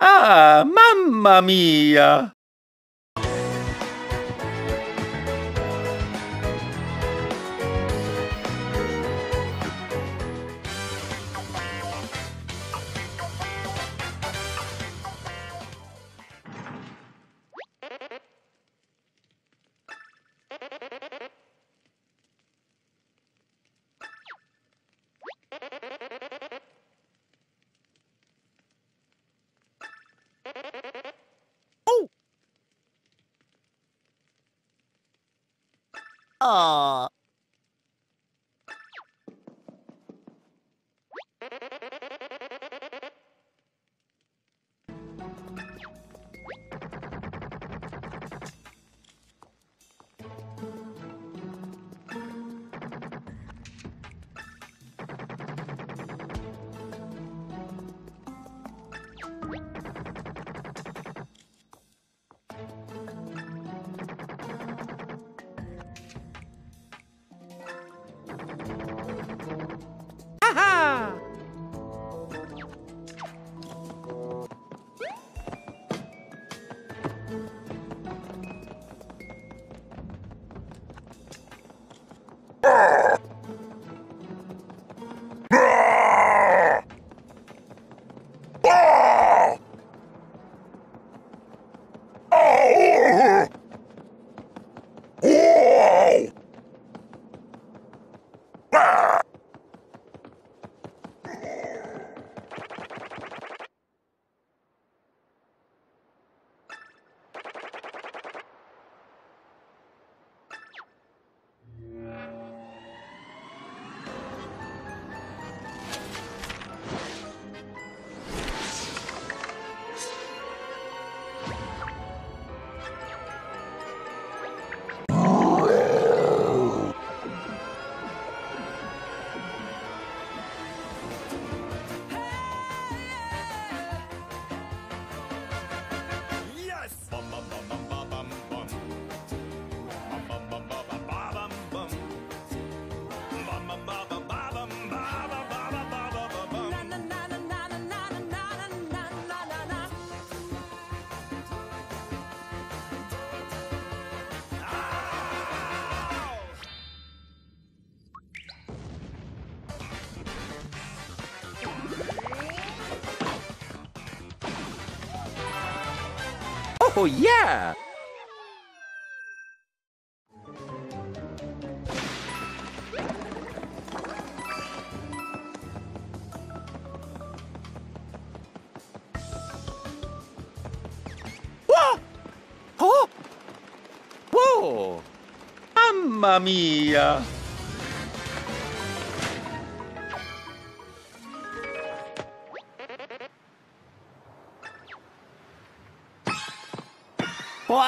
¡Ah, mamma mía! Oh. Oh, yeah! Whoa! Oh! Whoa! Mamma mia! ¡Guau!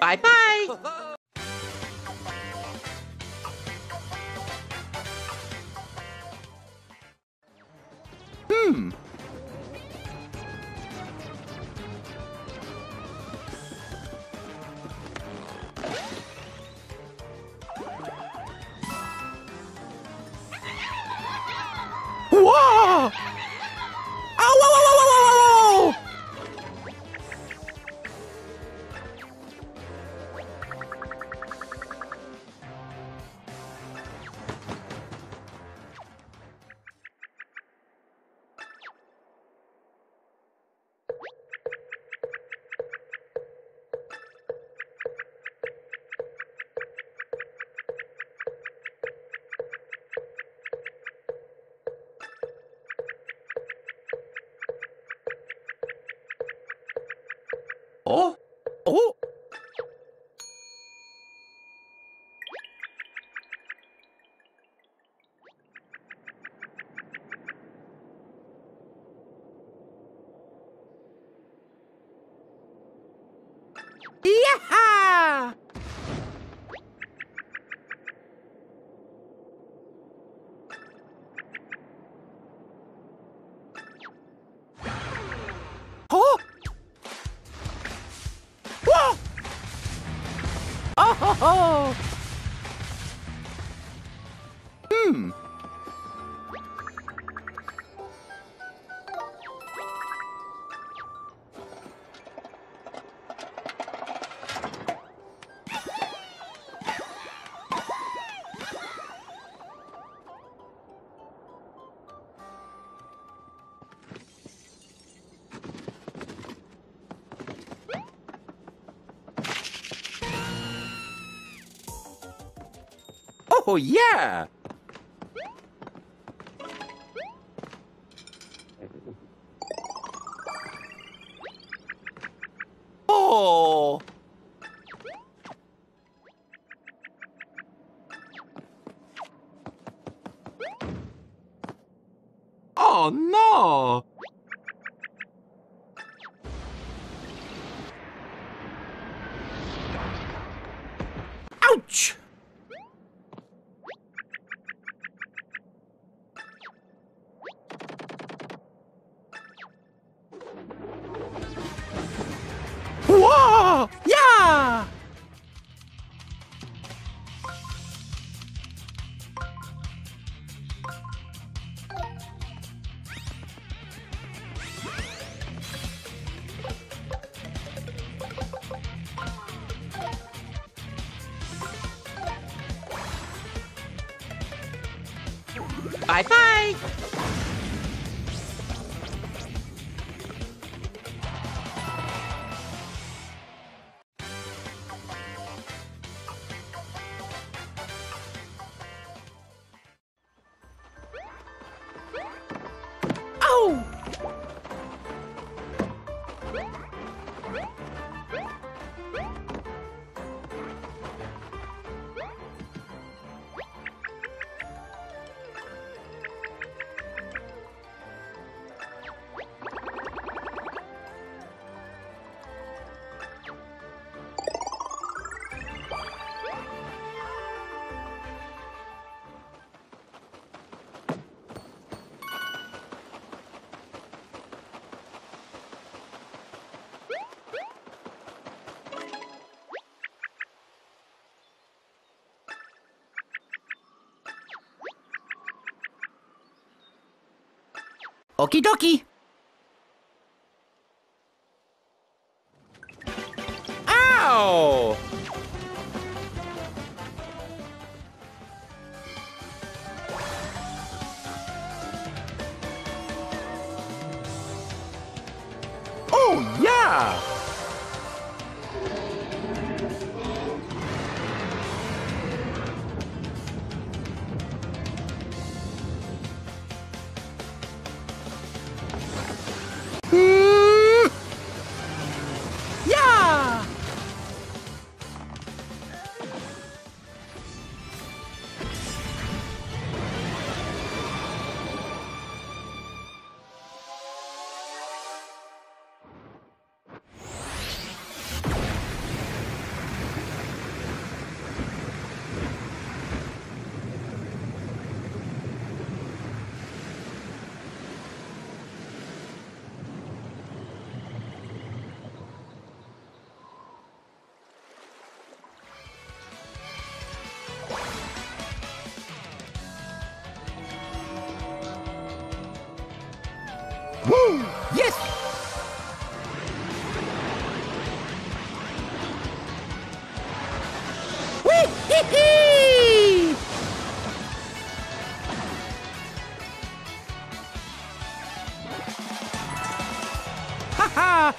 Bye bye. Whoa! Oh, whoa, whoa, whoa, whoa, whoa, ¡Oh! ¡Oh! ¡Yaha! ¡Oh! ¡Oh! ¡Oh, oh, oh! Oh, yeah! Oh! Oh, no! Ouch! Bye bye. Oh. Okidoki. ¡Au! ¡Oh, yeah! Woo! Yes! Wee! Hee! Hee! Ha ha!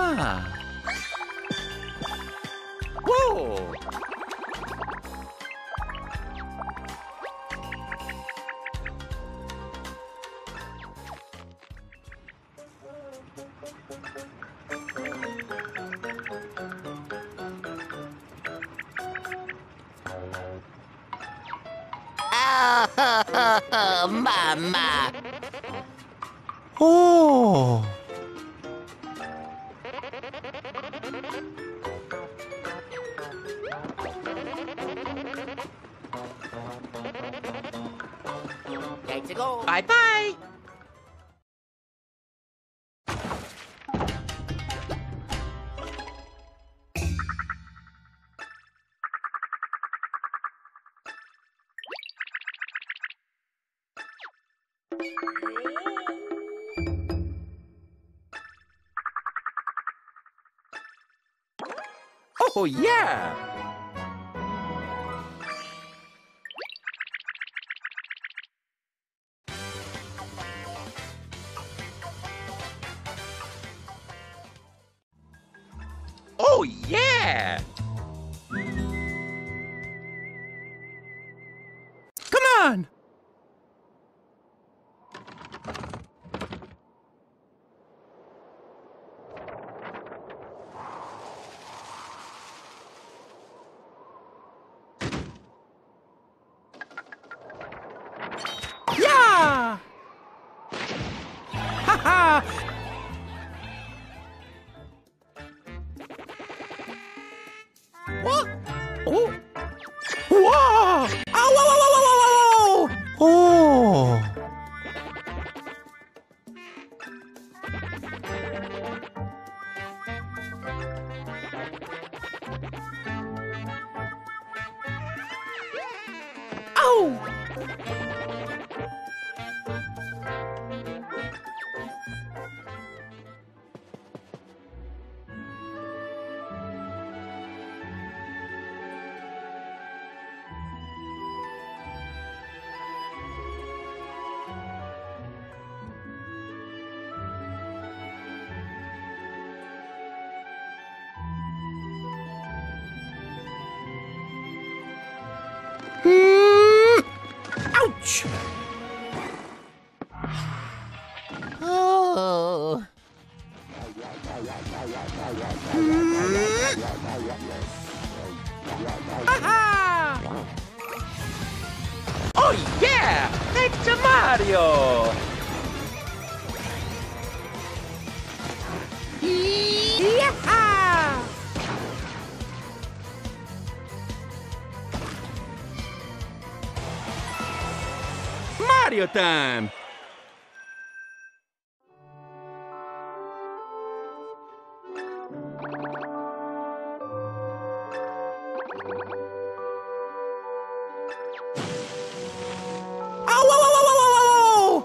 Ah. Wow. ¡Mamá! ¡Oh! ¡Bye, bye! Oh, yeah! Oh, yeah! Come on! Ouch! Oh. Aha! Oh yeah! It's a Mario! Yeah! Mario time! Oh!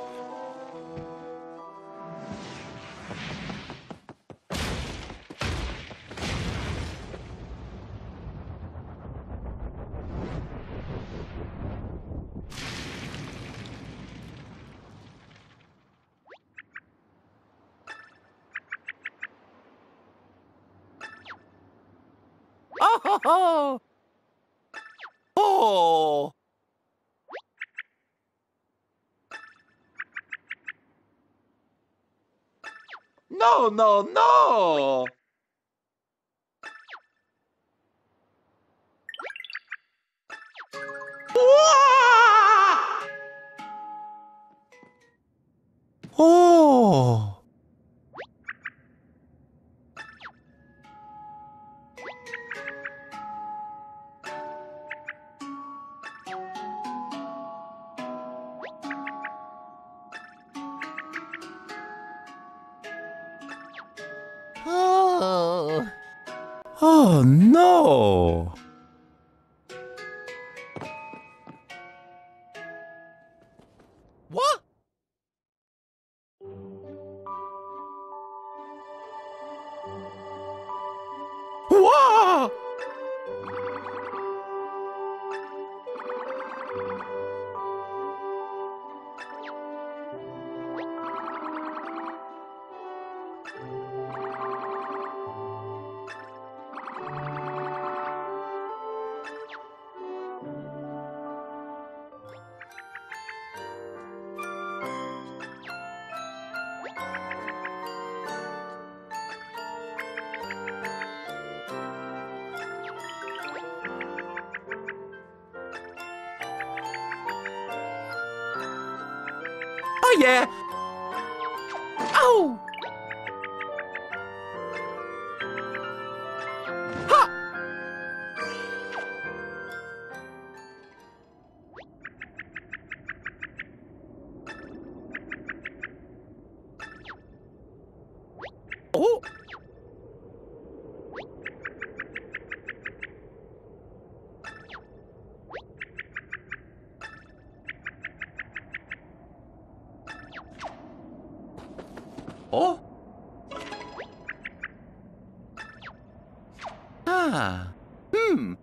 Oh! No, no, no! Oh! Oh no! What? Whoa! Oh, yeah. Oh. Ha. Oh. Oh. Ah. Hmm.